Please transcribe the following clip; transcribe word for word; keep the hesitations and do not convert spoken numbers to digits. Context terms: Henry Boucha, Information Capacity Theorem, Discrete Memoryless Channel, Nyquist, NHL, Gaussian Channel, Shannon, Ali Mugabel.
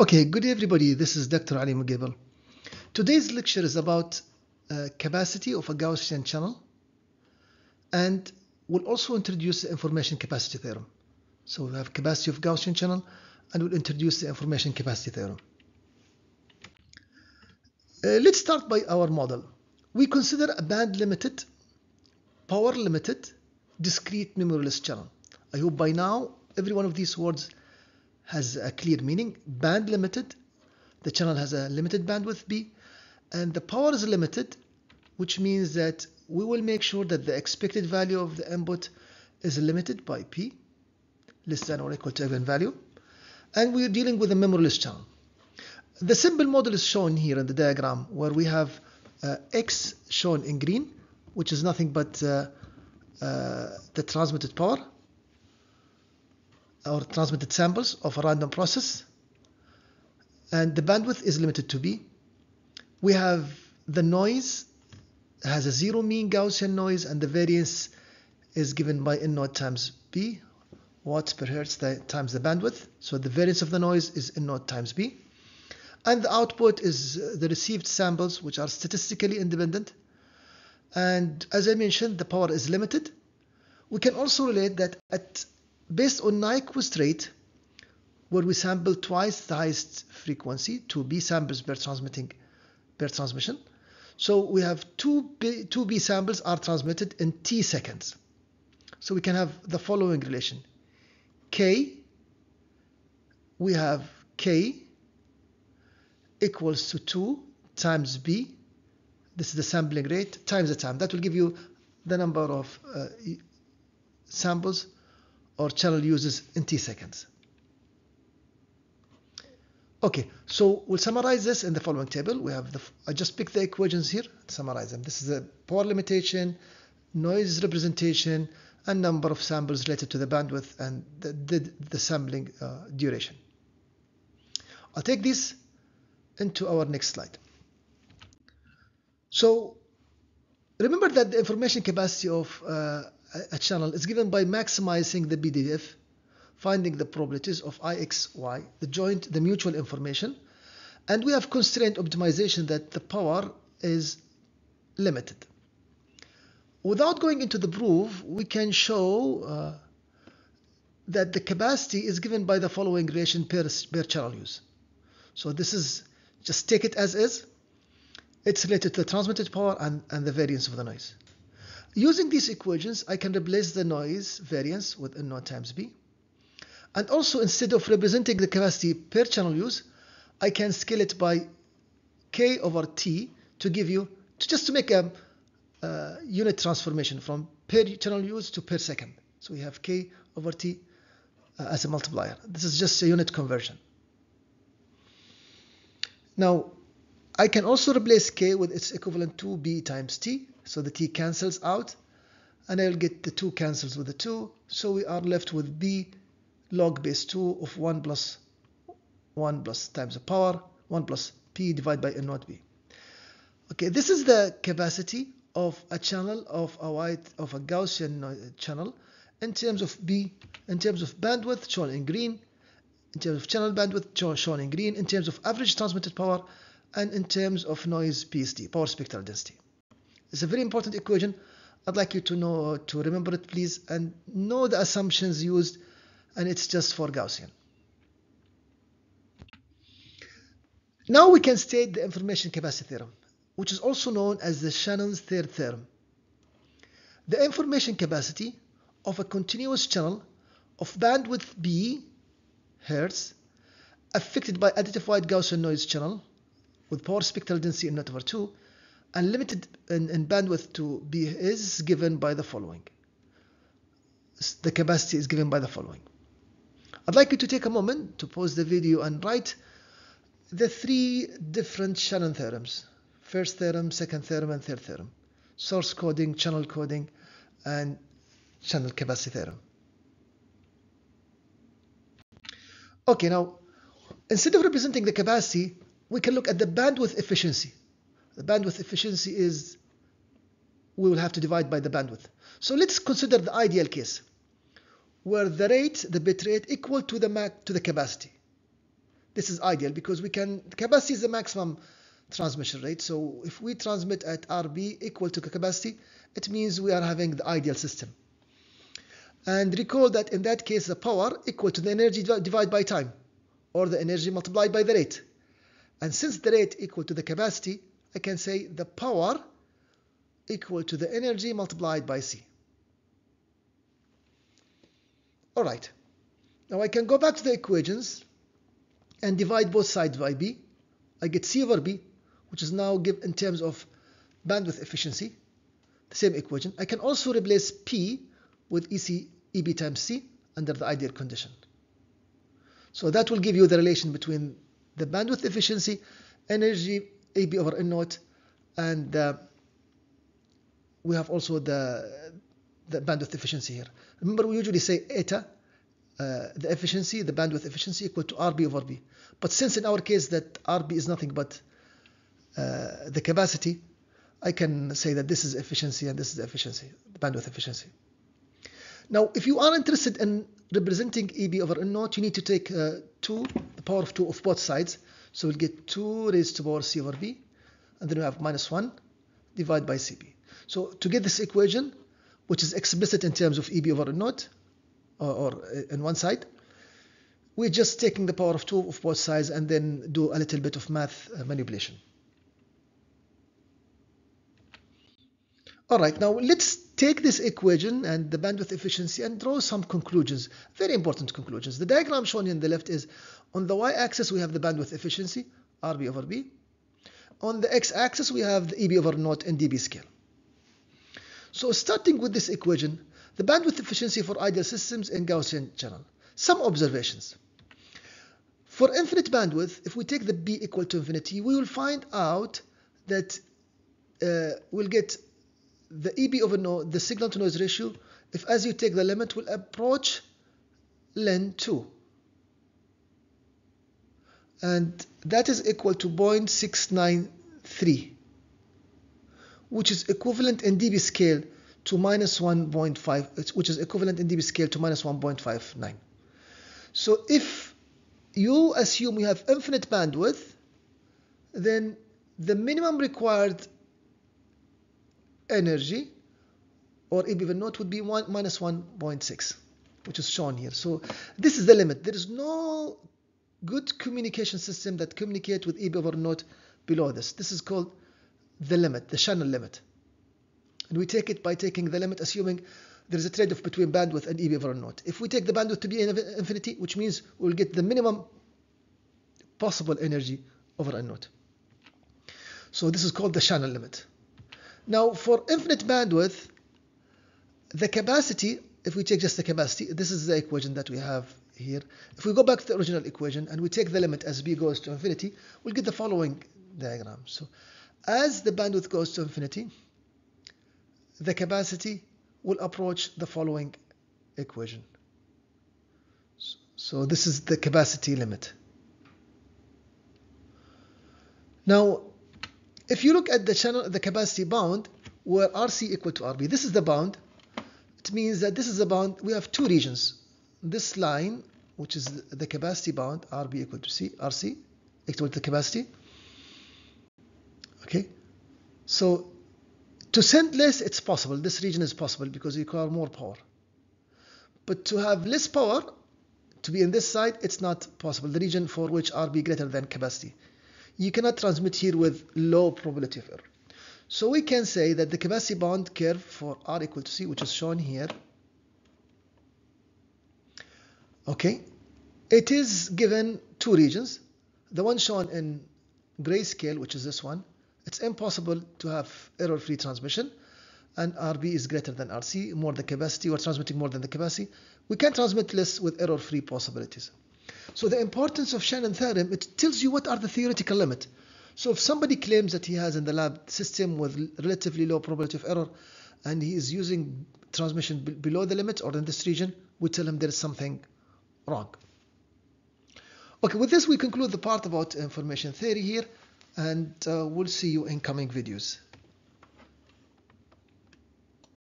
Okay, good everybody, this is Doctor Ali Mugabel. Today's lecture is about uh, capacity of a Gaussian channel, and we'll also introduce the information capacity theorem. So we have capacity of Gaussian channel, and we'll introduce the information capacity theorem. Uh, let's start by our model. We consider a band-limited, power-limited, discrete memoryless channel. I hope by now every one of these words has a clear meaning. Band limited, the channel has a limited bandwidth B, and the power is limited, which means that we will make sure that the expected value of the input is limited by P, less than or equal to eigenvalue, and we are dealing with a memoryless channel. The simple model is shown here in the diagram, where we have uh, X shown in green, which is nothing but uh, uh, the transmitted power, or transmitted samples of a random process, and the bandwidth is limited to B. We have the noise, has a zero mean Gaussian noise, and the variance is given by N naught times B, watts per hertz times the bandwidth. So the variance of the noise is N naught times B, and the output is the received samples, which are statistically independent. And as I mentioned, the power is limited. We can also relate that at based on Nyquist rate, where we sample twice the highest frequency, two B samples per transmitting per transmission. So we have two B, two B samples are transmitted in T seconds. So we can have the following relation. K, we have K equals to two times B. This is the sampling rate times the time. That will give you the number of uh, samples or channel uses in T seconds. Okay, so we'll summarize this in the following table. We have the, I just picked the equations here, summarize them. This is the power limitation, noise representation, and number of samples related to the bandwidth and the, the, the sampling uh, duration. I'll take this into our next slide. So remember that the information capacity of uh, a channel is given by maximizing the B D D F, finding the probabilities of I X Y, the joint, the mutual information, and we have constraint optimization that the power is limited. Without going into the proof, we can show uh, that the capacity is given by the following relation per, per channel use. So this is, just take it as is. It's related to the transmitted power and, and the variance of the noise. Using these equations, I can replace the noise variance with N naught times B. And also, instead of representing the capacity per channel use, I can scale it by K over T to give you, to just to make a uh, unit transformation from per channel use to per second. So we have K over T uh, as a multiplier. This is just a unit conversion. Now, I can also replace K with its equivalent to B times T. So the T cancels out, and I'll get the two cancels with the two. So we are left with B log base two of one plus one plus times the power, one plus P divided by N naught B. Okay, this is the capacity of a channel, of a white, of a Gaussian channel in terms of B, in terms of bandwidth shown in green, in terms of channel bandwidth shown in green, in terms of average transmitted power, and in terms of noise P S D, power spectral density. It's a very important equation. I'd like you to know, to remember it, please, and know the assumptions used, and it's just for Gaussian. Now we can state the information capacity theorem, which is also known as the Shannon's third theorem. The information capacity of a continuous channel of bandwidth B hertz affected by additive white Gaussian noise channel with power spectral density in naught over two and limited in, in bandwidth to B is given by the following. The capacity is given by the following. I'd like you to take a moment to pause the video and write the three different Shannon theorems. First theorem, second theorem, and third theorem. Source coding, channel coding, and channel capacity theorem. Okay, now, instead of representing the capacity, we can look at the bandwidth efficiency. The bandwidth efficiency is, we will have to divide by the bandwidth. So let's consider the ideal case, where the rate, the bit rate, equal to the max, to the capacity. This is ideal because we can, capacity is the maximum transmission rate. So if we transmit at R B equal to capacity, it means we are having the ideal system. And recall that in that case, the power equal to the energy divided by time, or the energy multiplied by the rate. And since the rate equal to the capacity, I can say the power equal to the energy multiplied by C. All right. Now I can go back to the equations and divide both sides by B. I get C over B, which is now given in terms of bandwidth efficiency, the same equation. I can also replace P with E C, E B times C under the ideal condition. So that will give you the relation between the bandwidth efficiency, energy A B over N naught, and uh, we have also the, the bandwidth efficiency here. Remember, we usually say eta, uh, the efficiency, the bandwidth efficiency equal to R B over B. But since in our case that R B is nothing but uh, the capacity, I can say that this is efficiency and this is efficiency, the bandwidth efficiency. Now, if you are interested in representing E B over N naught, you need to take uh, two, the power of two of both sides. So we'll get two raised to power C over B, and then we have minus one divided by C B. So to get this equation, which is explicit in terms of E B over N naught, or, or in one side, we're just taking the power of two of both sides and then do a little bit of math uh, manipulation. All right, now let's take this equation and the bandwidth efficiency and draw some conclusions, very important conclusions. The diagram shown in the left is on the y-axis we have the bandwidth efficiency, R B over B. On the x-axis we have the E B over naught in dB scale. So starting with this equation, the bandwidth efficiency for ideal systems in Gaussian channel. Some observations. For infinite bandwidth, if we take the B equal to infinity, we will find out that uh, we'll get the E B over no, the signal to noise ratio, if as you take the limit, will approach len two. And that is equal to zero point six nine three, which is equivalent in dB scale to minus one point five, which is equivalent in dB scale to minus one point five nine. So if you assume you have infinite bandwidth, then the minimum required energy or E B over naught would be one, minus one point six, which is shown here. So this is the limit. There is no good communication system that communicates with E B over naught below this. This is called the limit, the channel limit. And we take it by taking the limit, assuming there is a trade-off between bandwidth and E B over naught. If we take the bandwidth to be infinity, which means we'll get the minimum possible energy over N naught. So this is called the channel limit. Now, for infinite bandwidth, the capacity, if we take just the capacity, this is the equation that we have here. If we go back to the original equation and we take the limit as B goes to infinity, we'll get the following diagram. So as the bandwidth goes to infinity, the capacity will approach the following equation. So this is the capacity limit. Now, if you look at the channel, the capacity bound, where R C equal to R B, this is the bound. It means that this is the bound. We have two regions. This line, which is the capacity bound, R B equal to C, R C equal to the capacity. Okay. So to send less, it's possible. This region is possible because you require more power. But to have less power, to be in this side, it's not possible. The region for which R B greater than capacity. You cannot transmit here with low probability of error. So we can say that the capacity bound curve for R equal to C, which is shown here, okay, it is given two regions. The one shown in grayscale, which is this one, it's impossible to have error-free transmission, and R B is greater than R C, more than capacity, we're transmitting more than the capacity. We can transmit less with error-free possibilities. So the importance of Shannon theorem, it tells you what are the theoretical limit. So if somebody claims that he has in the lab system with relatively low probability of error and he is using transmission below the limit or in this region, we tell him there is something wrong. Okay, with this we conclude the part about information theory here, and uh, we'll see you in coming videos.